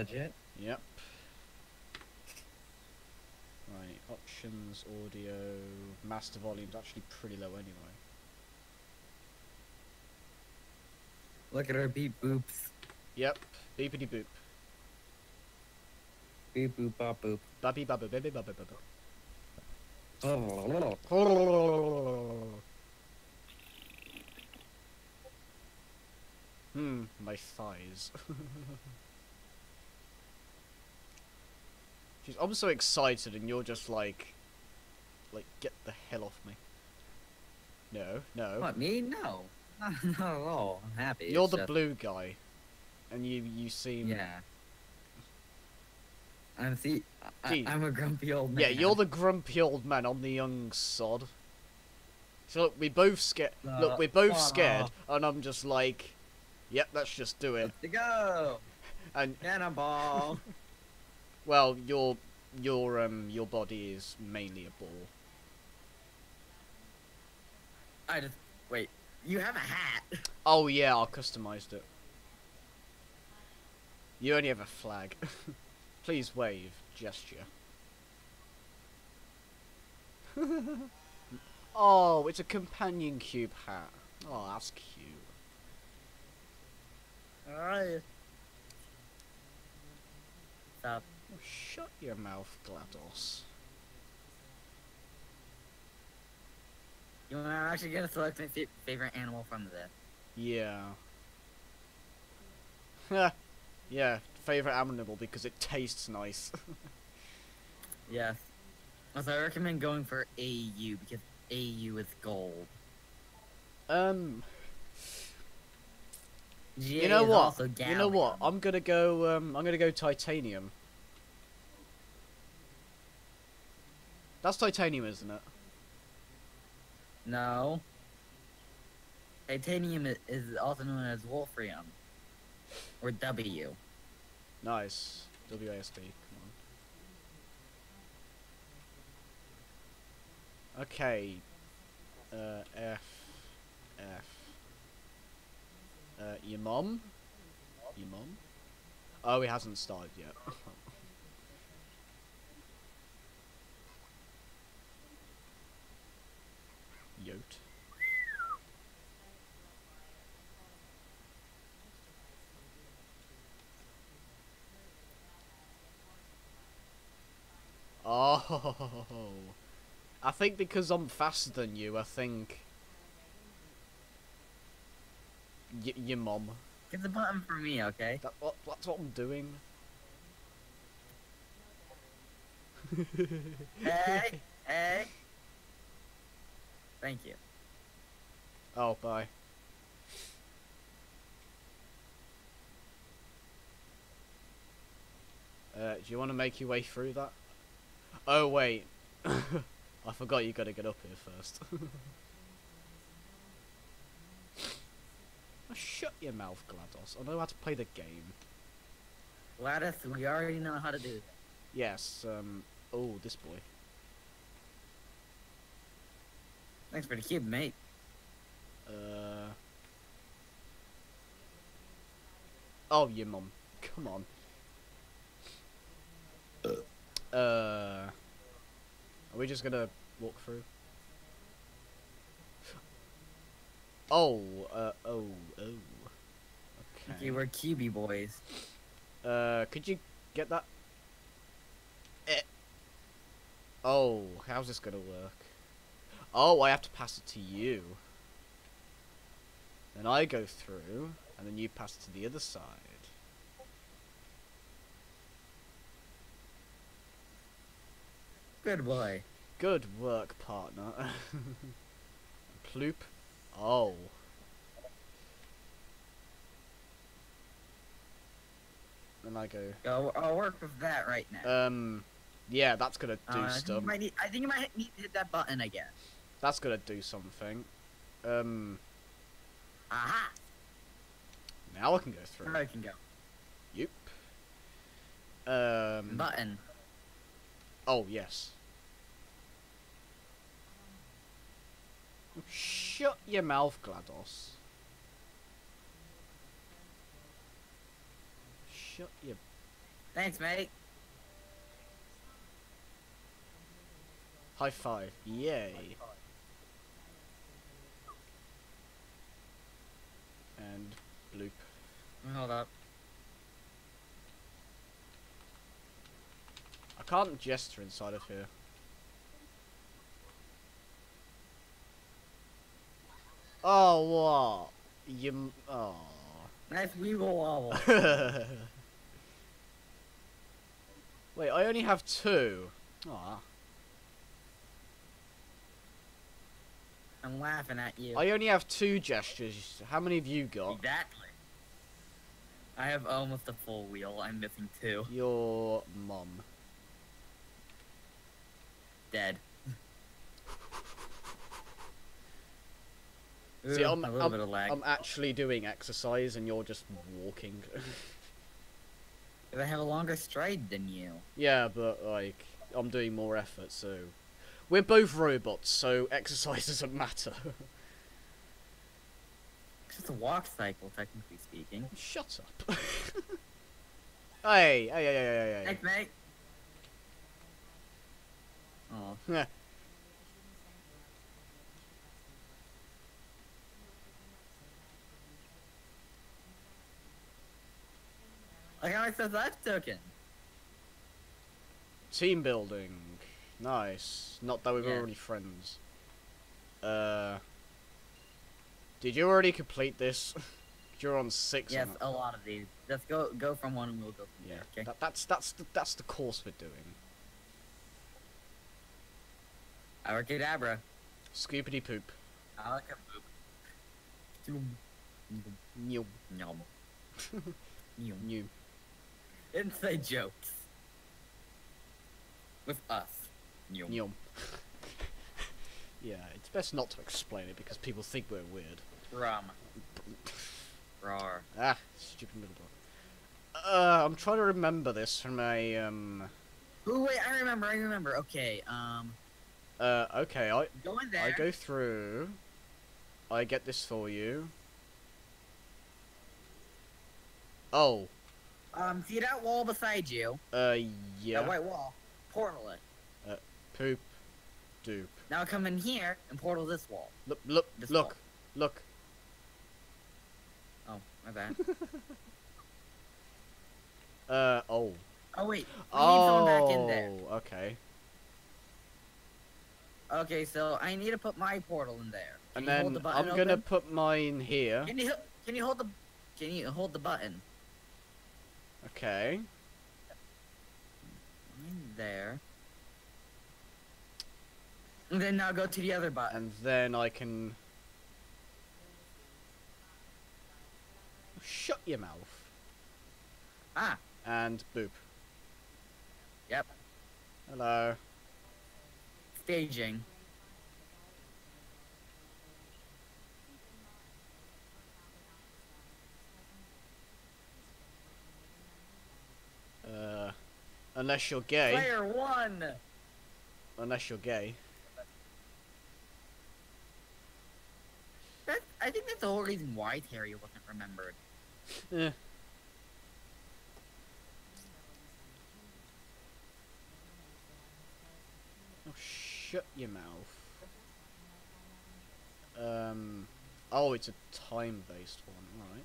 legit. Yep. Right, options, audio, master volume's actually pretty low anyway. Look at our beep boops. Yep, beepity boop. Beep boop bop boop. Bappy babble, baby babble babble. Hmm, my thighs. Jeez, I'm so excited and you're just like, get the hell off me. No, no. What, me? No. Not at all. I'm happy. You're the blue guy. And you seem... Yeah. I'm a grumpy old man. Yeah, you're the grumpy old man. I'm the young sod. So look, we're both scared, and I'm just like, yep, let's just do it. Let's go. And cannonball. Well, your body is mainly a ball. I just wait. You have a hat. Oh yeah, I customized it. You only have a flag. Please wave, gesture. Oh, it's a companion cube hat. Oh, that's cute. Alright. Stop. Oh, shut your mouth, GLaDOS. You know, I'm actually gonna select my favorite animal from this. Yeah. Yeah. Favorite animal because it tastes nice. Yeah. Also, I recommend going for AU because AU is gold. You know what? You know what? I'm gonna go. I'm gonna go titanium. That's titanium, isn't it? No. Titanium is also known as wolfram, or W. Nice. WASD, come on. Okay. F. Your mom? Your mom? Oh, he hasn't started yet. Yote. Oh, I think because I'm faster than you, I think your mom. Get the button for me, okay? That's what I'm doing. Hey, hey. Thank you. Oh, bye. Do you want to make your way through that? Oh wait, I forgot you gotta get up here first. Oh, shut your mouth, GLaDOS. I know how to play the game. GLaDOS, we already know how to do that. Yes, oh, this boy. Thanks for the cube, mate. Oh, your mum. Come on. Are we just gonna walk through? Oh, oh. Okay, we're cubey boys. Could you get that? Eh. Oh, how's this gonna work? Oh, I have to pass it to you. Then I go through, and then you pass it to the other side. Good boy. Good work, partner. Ploop. Oh. Then I go. I'll work with that right now. Yeah, that's gonna do stuff. I think you might need to hit that button again. That's gonna do something. Aha. Now I can go through. Now I can go. Yep. Button. Oh, yes. Shut your mouth, GLaDOS. Shut your Thanks, mate. High five. Yay. And bloop. Hold up. I can't gesture inside of here. Oh, what? You. Oh. That's we will. Wait, I only have two. Aww. I'm laughing at you. I only have two gestures. How many have you got? Exactly. I have almost a full wheel. I'm missing two. Your mum. Dead. See, I'm actually doing exercise and you're just walking. I have a longer stride than you. Yeah, but like, I'm doing more effort, so... We're both robots, so exercise doesn't matter. It's just a walk cycle, technically speaking. Shut up. Hey, hey, hey, hey, hey, hey. Thanks, mate. Oh. Yeah. Like how I said that token. Team building. Nice. Not that we were already friends. Did you already complete this? You're on 6. Yes, a lot of these. Let's go from one and we'll go from there. Okay? That's the course we're doing. Abracadabra. Scoopity poop. I like a poop. Nyum. Nyum. Nyum. Inside jokes. With us. Yum. Yum. Yeah, it's best not to explain it because people think we're weird. Rawr. Ah, stupid middle door. I'm trying to remember this from a, Ooh, wait, I remember. Okay, okay, go in there. I go through. I get this for you. Oh. See that wall beside you? Yeah. That white wall. Portal it. Poop. Doop. Now come in here and portal this wall. Look. Oh, my bad. Oh. Oh, wait. I need someone back in there. Okay. Okay, so I need to put my portal in there. Can and then hold the button I'm gonna put mine here. Can you hold the button? Okay. There. And then now go to the other button. And then I can... Shut your mouth. Ah. And boop. Yep. Hello. Staging. Unless you're gay. Player one. Unless you're gay. I think that's the whole reason why Terry wasn't remembered. Yeah. Oh, shut your mouth. Oh, it's a time-based one,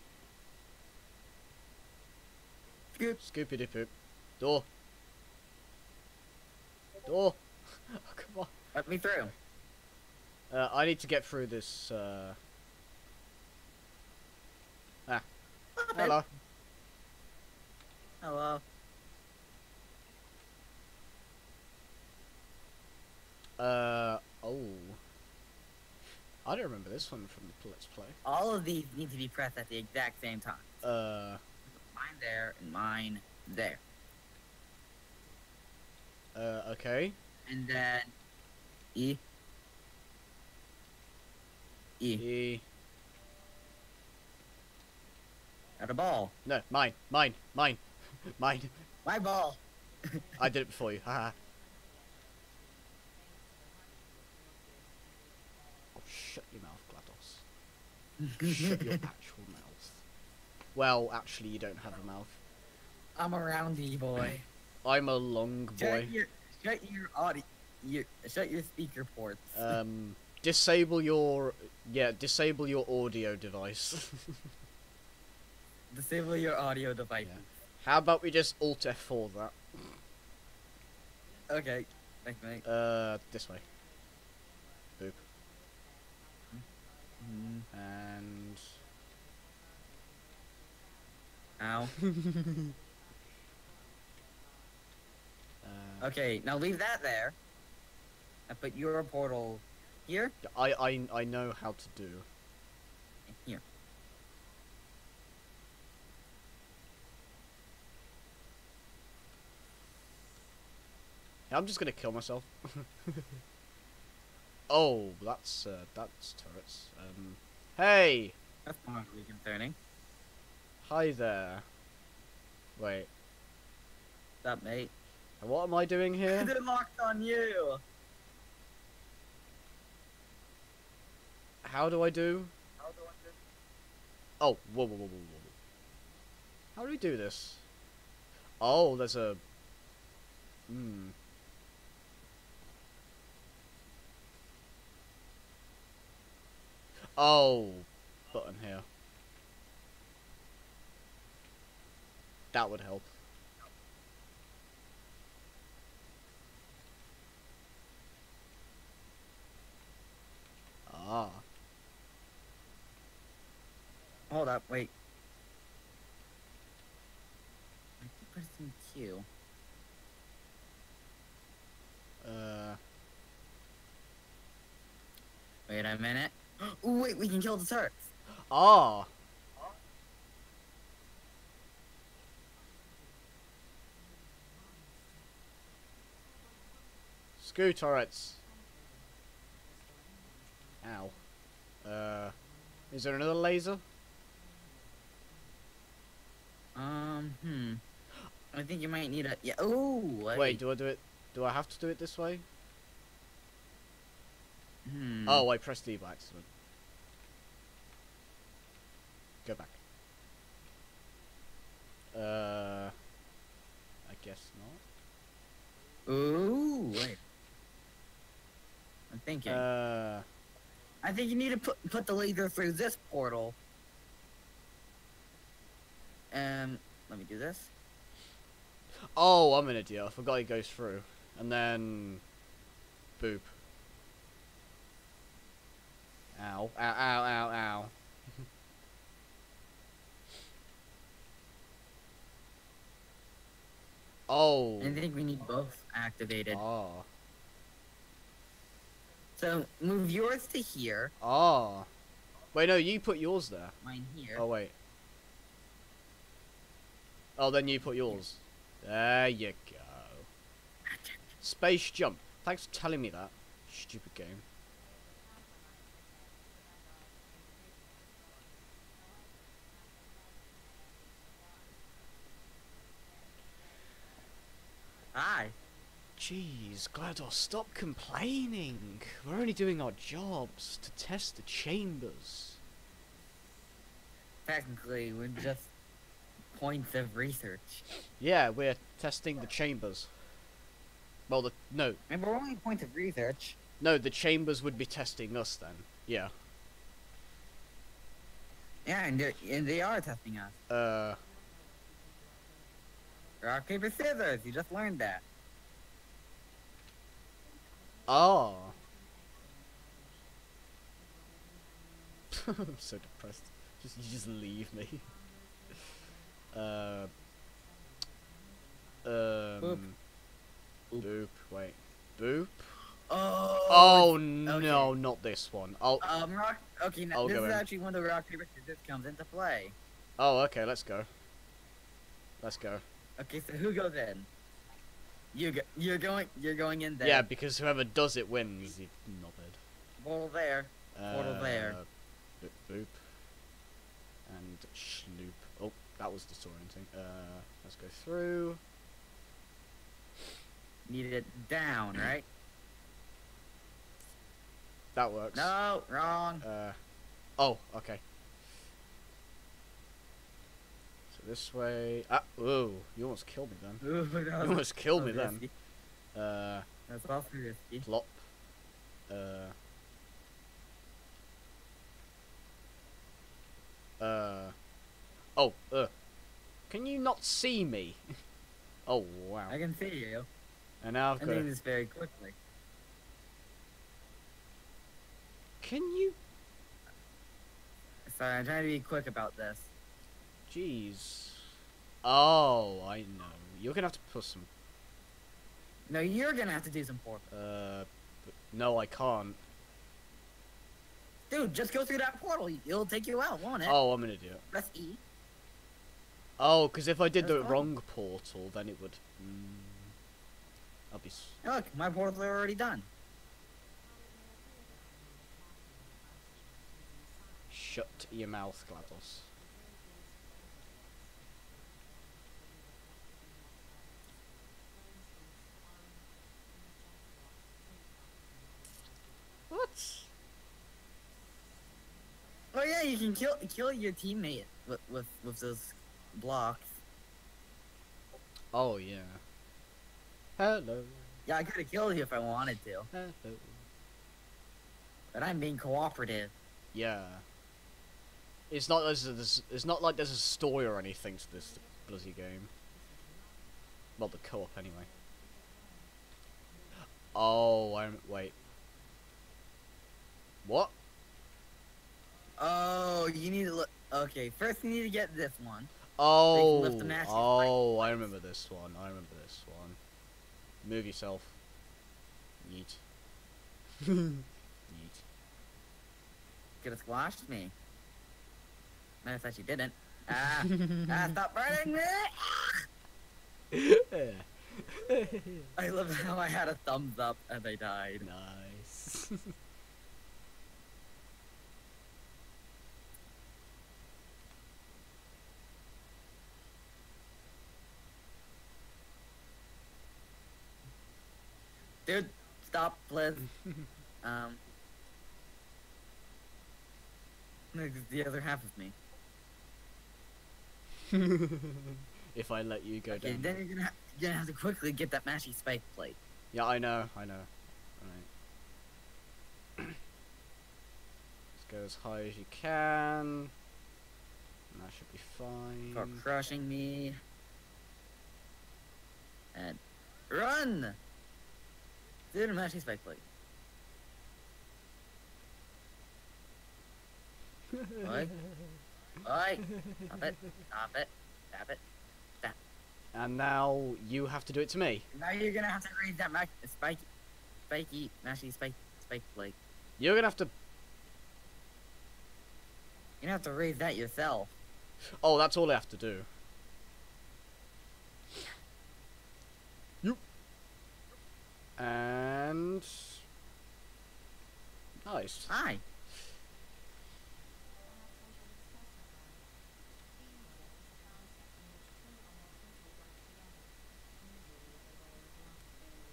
all right. Scoop. Scoopity-poop. Door. Door. Oh, come on. Let me through. I need to get through this, Ah. Hello. Hello. Oh. I don't remember this one from the Let's Play. All of these need to be pressed at the exact same time. Mine there, and mine there. Okay. And then... E. E. E. At a ball. No, mine. My ball. I did it before you, haha. Oh, shut your mouth, GLaDOS. Shut your actual mouth. Well, actually, you don't have a mouth. I'm a roundy boy. I'm a long boy. Shut your audio. Shut your speaker ports. Disable your audio device. Disable your audio device. Yeah. How about we just Alt F4 that? Okay. Thanks, mate. This way. Boop. Mm-hmm. And. Ow. Okay, now leave that there. And put your portal here. I know how to do. Here. I'm just gonna kill myself. Oh, that's turrets. Hey. That's not really concerning. Hi there. Wait. That mate. And what am I doing here? They're locked on you. How do I do? Oh, whoa. How do we do this? Oh, there's a. Oh, button here. That would help. Ah. Hold up, wait. I keep pressing Q. Wait a minute. Ooh, wait, we can kill the turrets. Ah. Oh. Screw turrets. Ow. Is there another laser? I think you might need a. Yeah. Oh. Wait. Do I do it? Do I have to do it this way? Oh, I pressed D by accident. Go back. I guess not. Ooh, wait. I'm thinking. I think you need to put the laser through this portal. Let me do this. Oh, I'm an idiot. I forgot it goes through. And then... Boop. Ow. Ow, ow, ow, ow. Oh. I think we need both activated. Oh. So, move yours to here. Oh. Wait, no, you put yours there. Mine here. Oh, wait. Oh, then you put yours. There you go. Space jump. Thanks for telling me that. Stupid game. Hi. Jeez, GLaDOS, stop complaining. We're only doing our jobs to test the chambers. Technically, we're just points of research. Yeah, we're testing the chambers. Well, no. And we're only points of research. No, the chambers would be testing us then. Yeah. Yeah, and they are testing us. Rock, paper, scissors! You just learned that. Oh. I'm so depressed. You just leave me. Boop. Wait. Boop. Oh no! Okay. Not this one. Rock. Okay. Now, this is actually when the rock paper scissors comes into play. Oh, okay. Let's go. Let's go. Okay, so who goes in? You're going in there. Yeah, because whoever does it wins. You knobhead. Portal there. Portal there. Boop. And snoop. Oh, that was disorienting. Let's go through. Needed it down, right? That works. No, wrong. Oh, okay. So This way. Ah, oh, you almost killed me then. Ooh, that you almost killed me risky. Then. That's awfully risky. Plop. Oh, can you not see me? Oh, wow. I can see you. And now I've got to do this very quickly. Can you? Sorry, I'm trying to be quick about this. Jeez. Oh, I know. You're gonna have to put some. No, you're gonna have to do some portal. No, I can't. Dude, just go through that portal. It'll take you out, won't it? Oh, I'm gonna do it. Press E. Oh, because if I did the wrong portal, then it would. I'll be. Look, my portals are already done. Shut your mouth, GLaDOS. What? Oh yeah, you can kill your teammate with those blocks. Oh yeah. Hello. Yeah, I could have killed you if I wanted to. Hello. But I'm being cooperative. Yeah. It's not as it's not like there's a story or anything to this bloody game. Well, the co-op anyway. Oh, wait. What? Oh, you need to look. Okay, first you need to get this one. Oh. So oh, I remember this one. I remember this one. Move yourself. Yeet. Yeet. Could have squashed me. I thought you didn't. Ah, stop burning me! I love how I had a thumbs up and they died. Nice. Dude, stop, please. The other half of me. If I let you go down. Then you're gonna have to quickly get that mashy spike plate. Yeah, I know, I know. Alright. Just go as high as you can. And that should be fine. Stop crushing me. And run! Do the mashy spike plate. Oi. Oi. Stop it. Stop it. Stop it. Stop. And now you have to do it to me. Now you're gonna have to read that spiky plate. You're gonna have to. You're gonna have to read that yourself. Oh, that's all I have to do. You. And. Nice. Hi.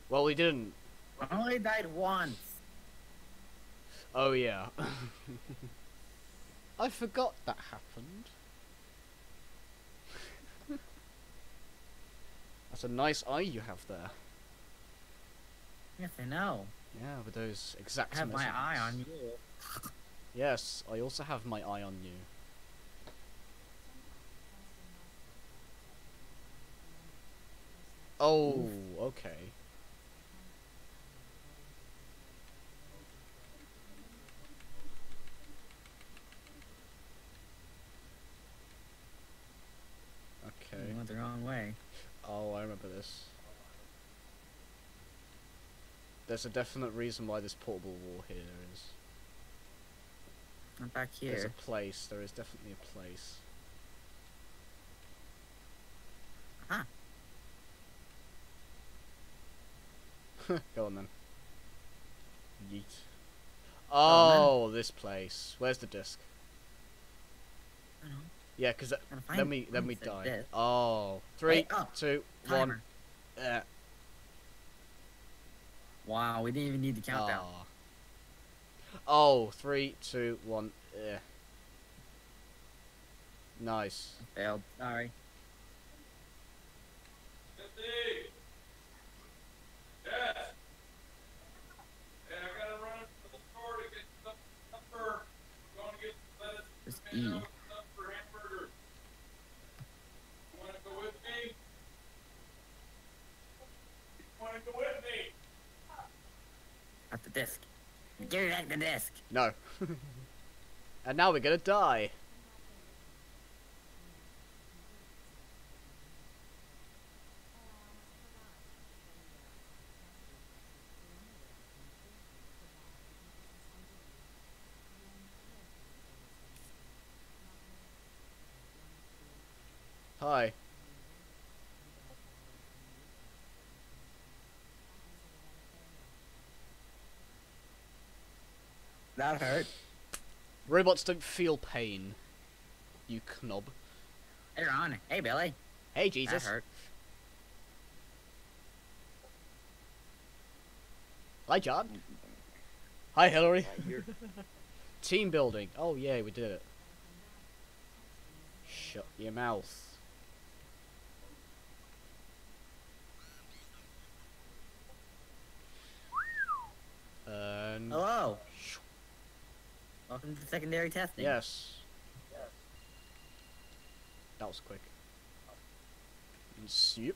Well, he didn't. I only died once. Oh, yeah. I forgot that happened. That's a nice eye you have there. Yes, I know. Yeah, with those exact. I have my eye on you. Yes, I also have my eye on you. Oh, oof. Okay. You went the wrong way. Oh, I remember this. There's a definite reason why this portable wall here is. I'm back here. There's a place. There is definitely a place. Aha! Go on then. Yeet. Oh, this place. Where's the disc? I don't know. Yeah, because then we die. Death. Oh, three, wait, oh, 2, 1. Wow, we didn't even need the countdown. Oh, 3, 2, 1. Nice. Failed. Sorry. It's E. At the desk. Give me back the desk. No. And now we're gonna die. Hi. That hurt. Robots don't feel pain, you knob. Hey Ron, hey Billy. Hey Jesus. That hurt. Hi John. Hi Hillary. Team building. Oh yeah, we did it. Shut your mouth. Hello. Welcome to secondary testing. Yes. Yes. That was quick. Yep.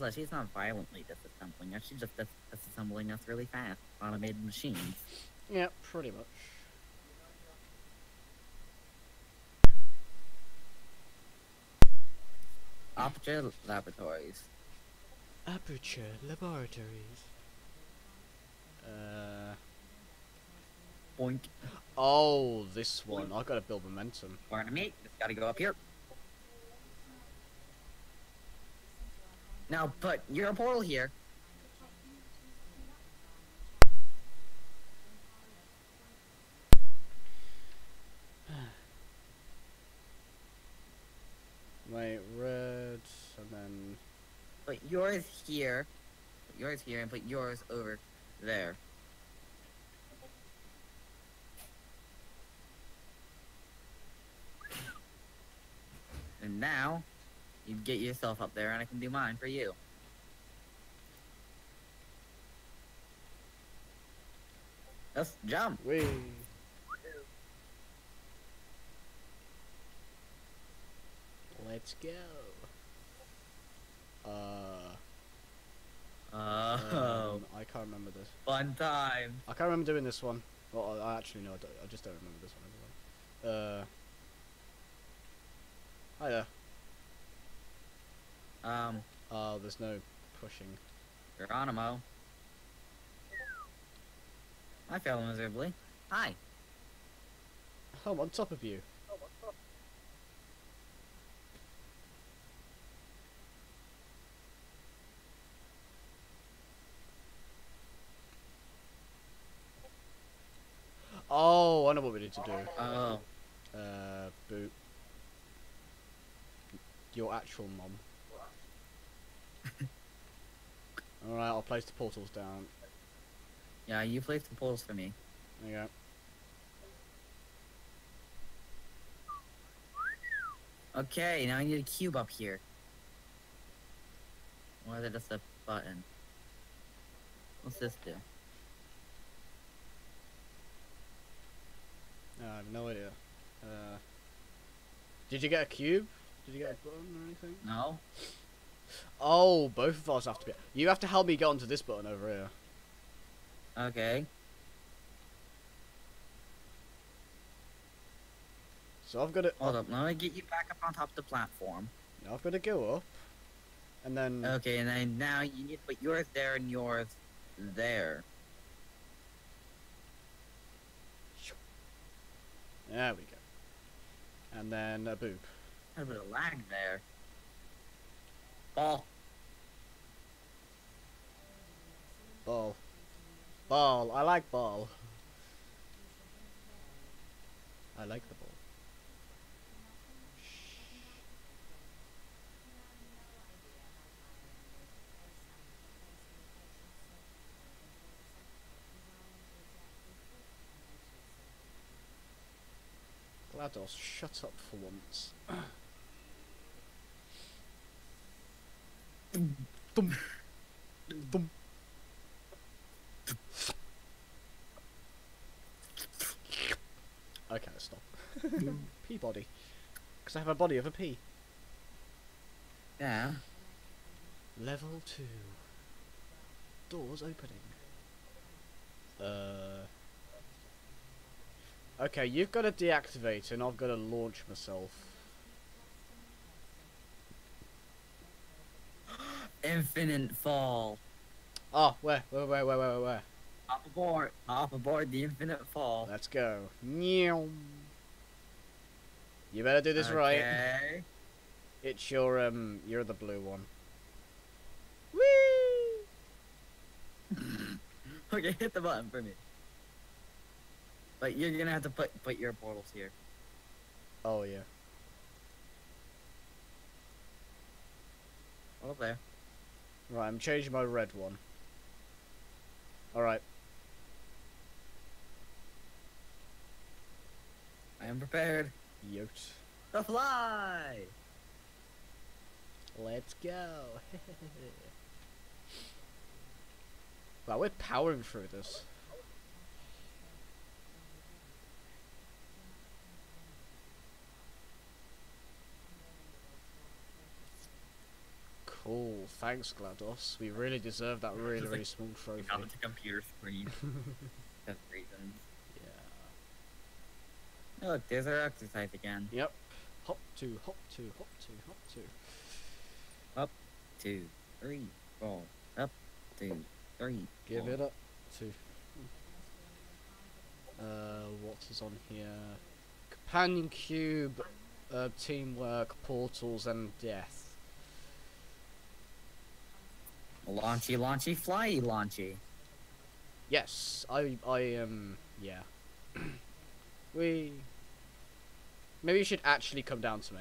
Well, she's not violently disassembling us. She's just disassembling us really fast. Automated machines. Yeah, pretty much. Aperture Laboratories. Aperture Laboratories. Boink. Oh, this one. Boink. I've got to build momentum. Pardon me. Just gotta go up here. Now put your portal here. Wait, red, and then... Put yours here. Put yours here, and put yours over there. And now, you get yourself up there, and I can do mine for you. Just jump. Whee. Let's go. I can't remember this. Fun time. I can't remember doing this one. Well, I actually no, I just don't remember this one. Hi there. Oh, there's no pushing. Geronimo. I failed miserably. Hi. Oh, I'm on top of you. Oh, I know what we need to do. Oh. Boot. Your actual mom. Alright, I'll place the portals down. Yeah, you place the portals for me. There you go. Okay, now I need a cube up here. Or is it just a button? What's this do? I have no idea. Did you get a cube? Did you get a button or anything? No. Oh, both of us have to be... You have to help me get onto this button over here. Okay. So I've got to... Hold up, let me get you back up on top of the platform. Now I've got to go up. And then... Okay, and then now you need to put yours there and yours there. There we go. And then a boop. A bit of lag there. Ball. Ball. Ball. I like ball. I like the ball. GLaDOS, shut up for once. Dum, dum, dum. Okay, stop. Pea body. Because I have a body of a pea. Yeah. Level 2. Doors opening. Okay, you've got to deactivate and I've got to launch myself. Infinite fall. Oh, where? Up aboard the infinite fall. Let's go. You better do this right. It's your you're the blue one. Woo! Okay, hit the button for me. But you're gonna have to put your portals here. Oh yeah. Well there. Right, I'm changing my red one. Alright. I am prepared. Yote. The fly! Let's go. Wow, we're powering through this. Cool, thanks GLaDOS. We really deserve that really, really small trophy. Got the computer screen. That's reasons. Yeah. Oh, look, there's our exercise again. Yep. Hop two. Up, 2, 3, 4. Up, 2, 3. Give it up, 2. What is on here? Companion cube, teamwork, portals, and death. Launchy, flyy, launchy. Yes, yeah. Maybe you should actually come down to me.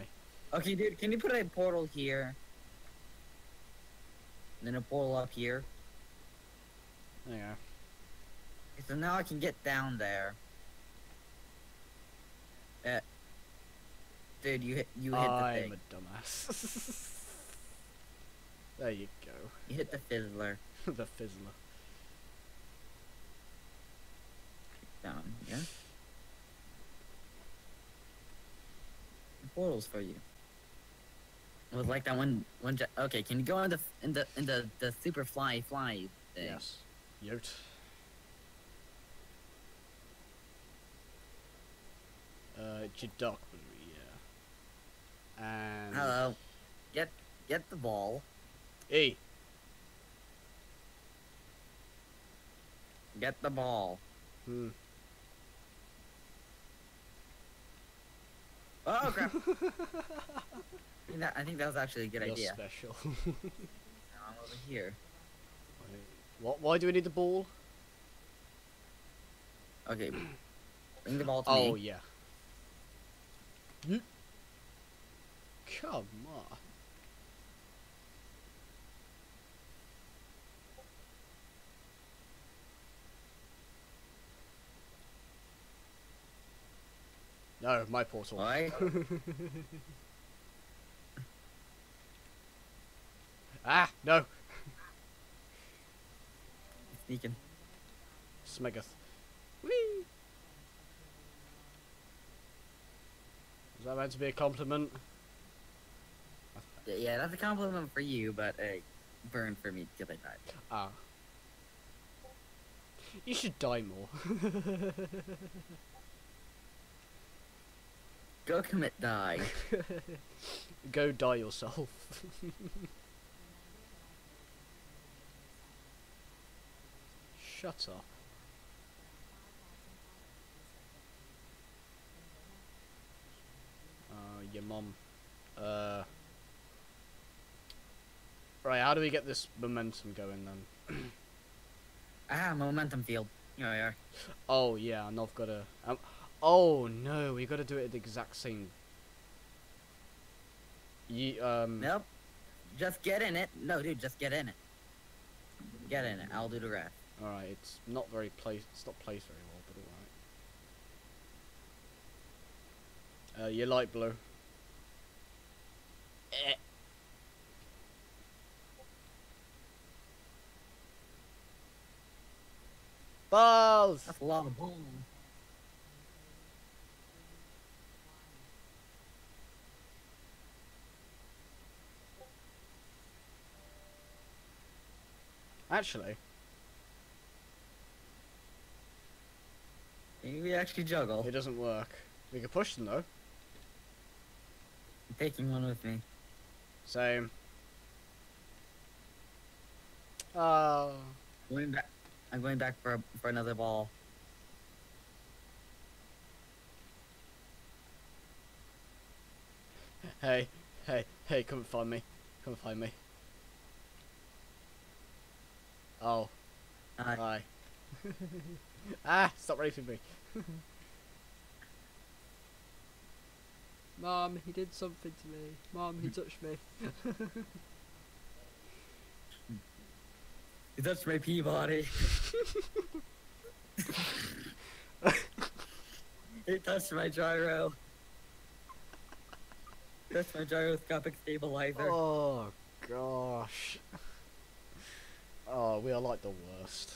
Okay, dude, can you put a portal here? And then a portal up here. Yeah. Okay, so now I can get down there. Dude, you hit the thing. I'm a dumbass. There you go. You hit the fizzler. The fizzler. Down here. The portals for you. It was like that one. Okay, can you go in the super fly thing? Yes. Yote. Jadok, yeah. And hello. Get the ball. Hey. Get the ball. Oh crap. I think that was actually a good idea. Special. Now I'm over here. Wait, what? Why do we need the ball? Okay, bring the ball to me. Oh yeah. Come on. No, my portal. Why? Ah, no! Sneaking. Smegoth. Whee! Is that meant to be a compliment? Yeah, that's a compliment for you, but a burn for me because I died. Ah. You should die more. Go commit die. Go die yourself. Shut up. Your mom. Right, how do we get this momentum going then? Momentum field. Here we are. Oh yeah, and I've got to... oh no, we got to do it at the exact same... Nope. Just get in it. No, dude, just get in it. Get in it. I'll do the rest. Alright, it's not very placed. It's not placed very well, but alright. Your light blue. Balls! That's a lot of balls. Actually. Can we actually juggle? It doesn't work. We can push them though. I'm taking one with me. Same. Oh. Going back. I'm going back for another ball. Hey, hey, hey! Come find me! Come find me! Oh, hi. Ah, stop raping me! Mom, he did something to me. Mom, he touched me. He touched my pea body. He touched my gyro. That's my gyroscopic stabilizer. Oh gosh. Oh, we are like the worst.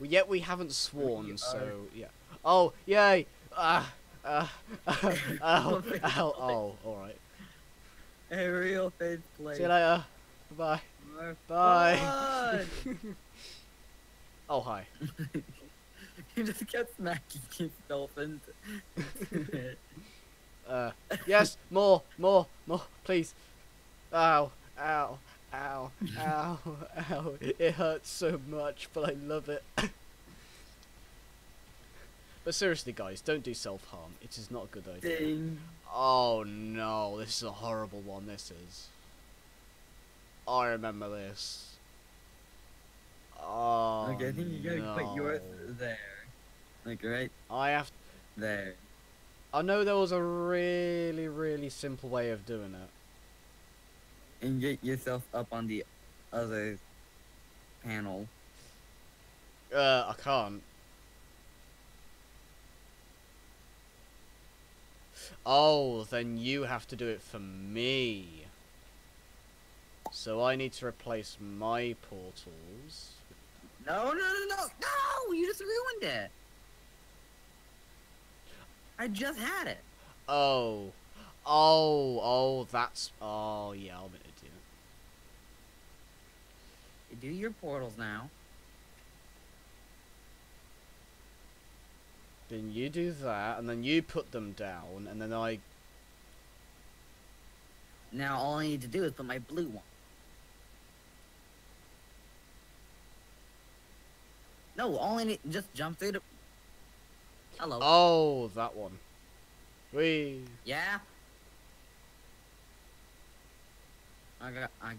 Well, yet we haven't sworn, we so yeah. Oh yay! Ow, ow, ow, alright. A real fade play. See you later. Bye. Bye. Oh hi. You just kept smacking dolphins. Yes, more, please. Ow, ow, ow, ow, ow. It hurts so much, but I love it. But seriously, guys, don't do self-harm. It is not a good idea. Ding. Oh no, this is a horrible one. This is. I remember this. Oh. Okay, I think you gotta put yours there. Like right. I have there. I know there was a really, really simple way of doing it. And get yourself up on the other panel. I can't. Oh, then you have to do it for me. So I need to replace my portals. No! You just ruined it! I just had it! Oh. Oh, that's... Oh, yeah, I'm an idiot. Do your portals now. Then you do that, and then you put them down, and then I... Now all I need to do is put my blue one. No, all I need just jump through the... Hello. Oh, that one. Wee. Yeah. I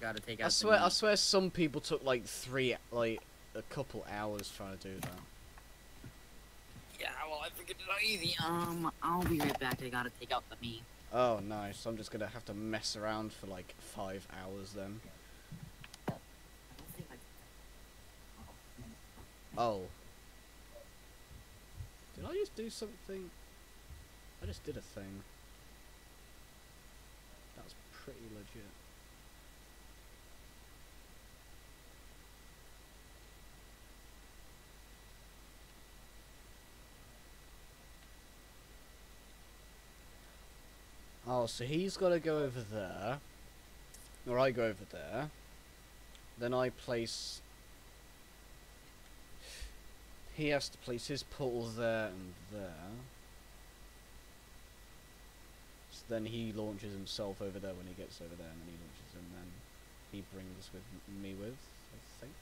gotta take out. I swear, some people took like a couple hours trying to do that. Yeah, well, I think it's not easy. I'll be right back. I gotta take out the meat. Oh, nice. I'm just gonna have to mess around for like 5 hours then. Oh. Did I just do something? I just did a thing. That was pretty legit. Oh, so he's got to go over there. Or I go over there. Then I place... He has to place his portal there and there. So then he launches himself over there when he gets over there, and then he launches him, and then he brings with me with, I think.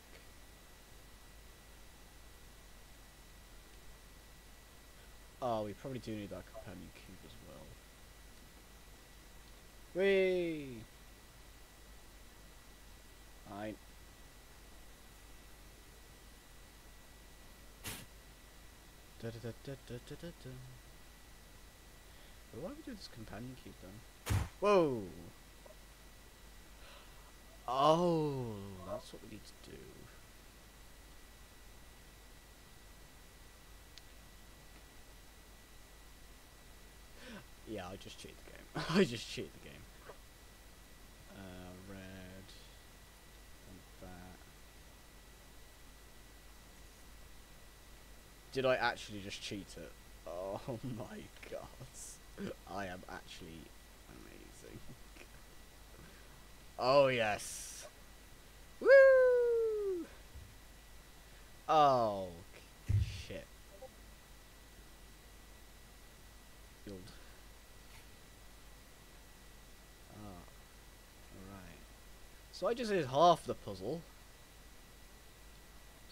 Oh, we probably do need that companion cube as well. Whee! Alright. Why would we do this companion cube then? Whoa! Oh, that's what we need to do. Yeah, I just cheated the game. I just cheated the game. Red. And that. Did I actually just cheat it? Oh my god. I am actually amazing. Oh yes. Woo! Oh. Build. Oh, alright. So I just did half the puzzle.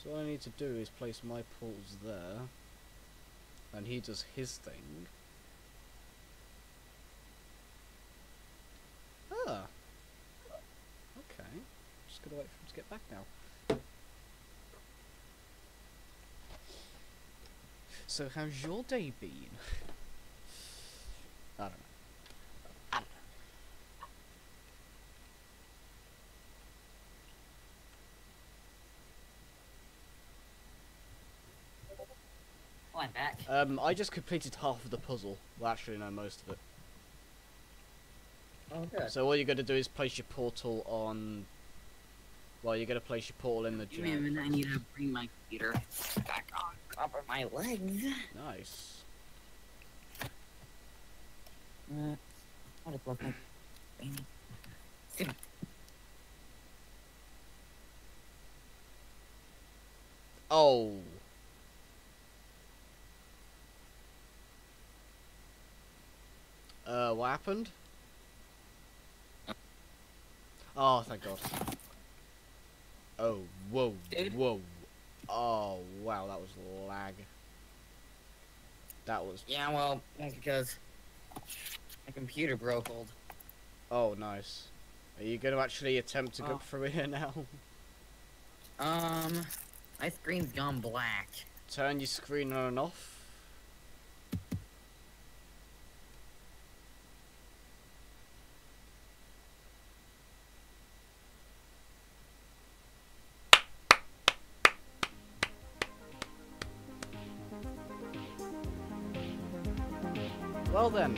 So what I need to do is place my pools there, and he does his thing. Ah. Okay. Just gotta wait for him to get back now. So how's your day been? I don't know. I don't know. Oh, I'm back. I just completed half of the puzzle. Well, actually, no, most of it. Oh, good. So all you got to do is place your portal on. Well, you got to place your portal in the gym. Wait a minute, I need to bring my computer back on top of my legs. Nice. I just love my thing. Oh. What happened? Oh, thank God. Oh, whoa, dude. Whoa. Oh, wow, that was lag. That was... Yeah, well, that's because... my computer broke old. Oh, nice. Are you going to actually attempt to go through here now? My screen's gone black. Turn your screen on and off. Well then.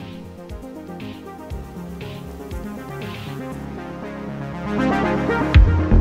Thank you.